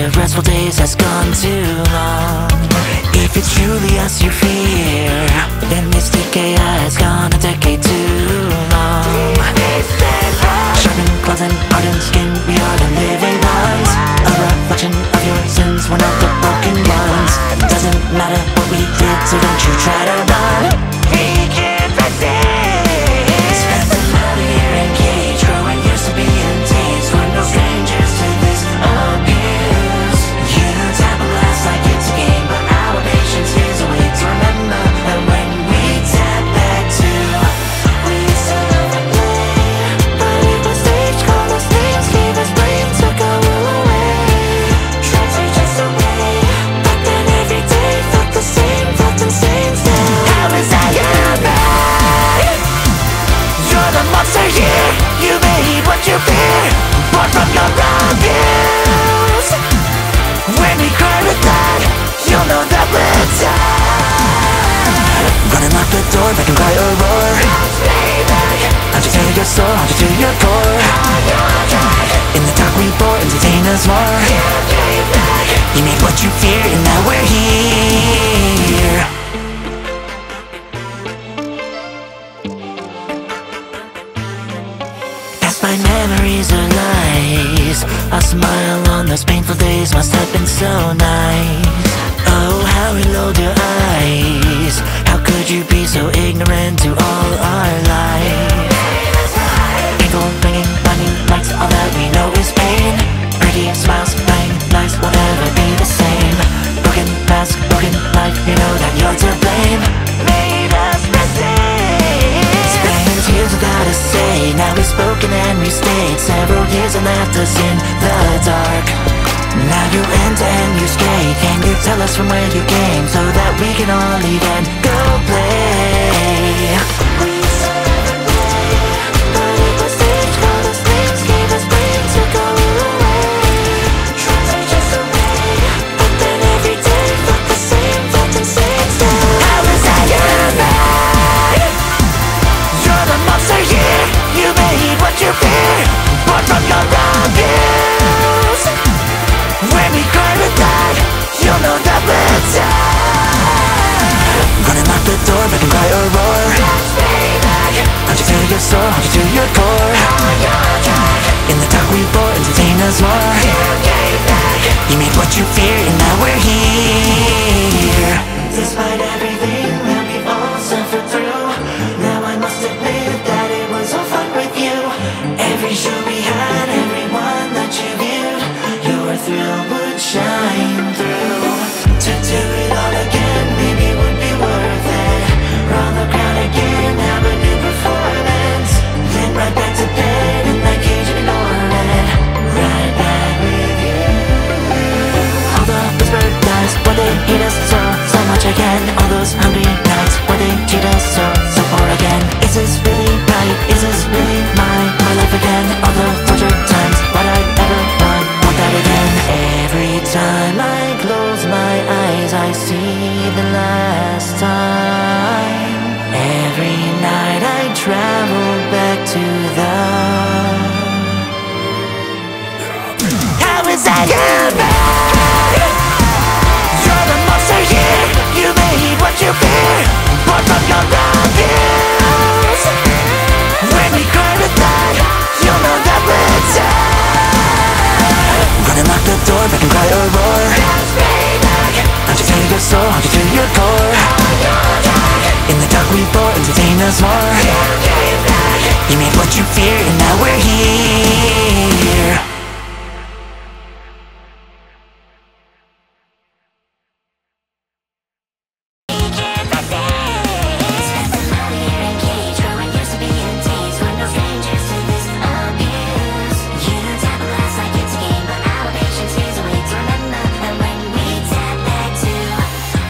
the restful days has gone too long. If it's truly as you fear, then this decay has gone a decade too long. Sharpened claws and hardened skin, we are the living ones. A reflection of your sins, one of the broken ones. Doesn't matter what we did, so don't you try to run. We can't resist. Spend the night here in cage, growing used to be in teens. We're no strangers to this abuse. You tackle us like it's a game, but our patience is a way to remember. And when we tap back to, we used to love and play, but it was stage called us names, gave us brain, took our will away. Tried to just away, but then every day felt the same, felt insane still. How is that your bad? You're the monster here. You may eat what you fear, born from your own views. When we cry with blood, you'll know that we're done. Running out the door, making cry or roar. Hunted to your soul, hunted to your core. In the dark we bore, entertain us more. You made what you fear, and now we're here. Past my memories are lies. A smile on those painful days must have been so nice. Oh, how we rolled your eyes. How could you be so ignorant to all our lies? People bringing blinding lights, all that we know is pain. Pretty smiles, lying lies will never be the same. Broken past, broken life, you know that you're to blame. Made us mistakes. Spending tears without a say, now we've spoken and we stayed. Several years and left us in the dark. Now you enter and you stay. Can you tell us from where you came, so that we can all leave and go play? More. You made what you fear, and now we're here.